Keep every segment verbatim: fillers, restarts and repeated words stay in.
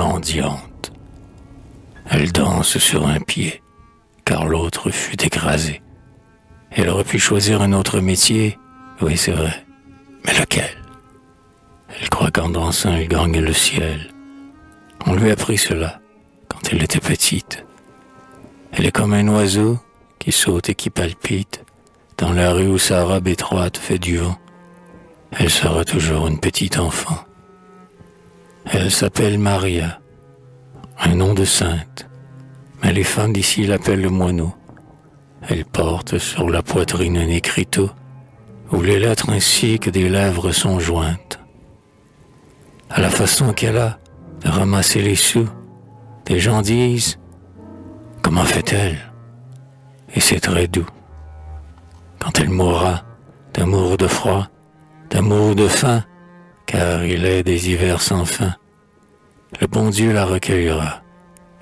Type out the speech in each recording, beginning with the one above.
mendiante. Elle danse sur un pied, car l'autre fut écrasé. Elle aurait pu choisir un autre métier, oui c'est vrai, mais lequel? Elle croit qu'en dansant, elle gagne le ciel. On lui a appris cela quand elle était petite. Elle est comme un oiseau qui saute et qui palpite dans la rue où sa robe étroite fait du vent. Elle sera toujours une petite enfant. Elle s'appelle Maria, un nom de sainte, mais les femmes d'ici l'appellent le moineau. Elle porte sur la poitrine un écriteau où les lettres ainsi que des lèvres sont jointes. À la façon qu'elle a de ramasser les sous, des gens disent « Comment fait-elle » Et c'est très doux. Quand elle mourra d'amour de froid, d'amour de faim, car il est des hivers sans fin, le bon Dieu la recueillera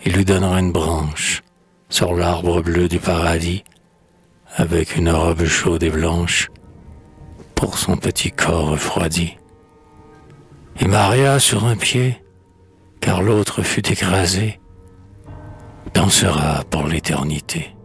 et lui donnera une branche sur l'arbre bleu du paradis, avec une robe chaude et blanche pour son petit corps refroidi. Et Maria, sur un pied, car l'autre fut écrasé, dansera pour l'éternité.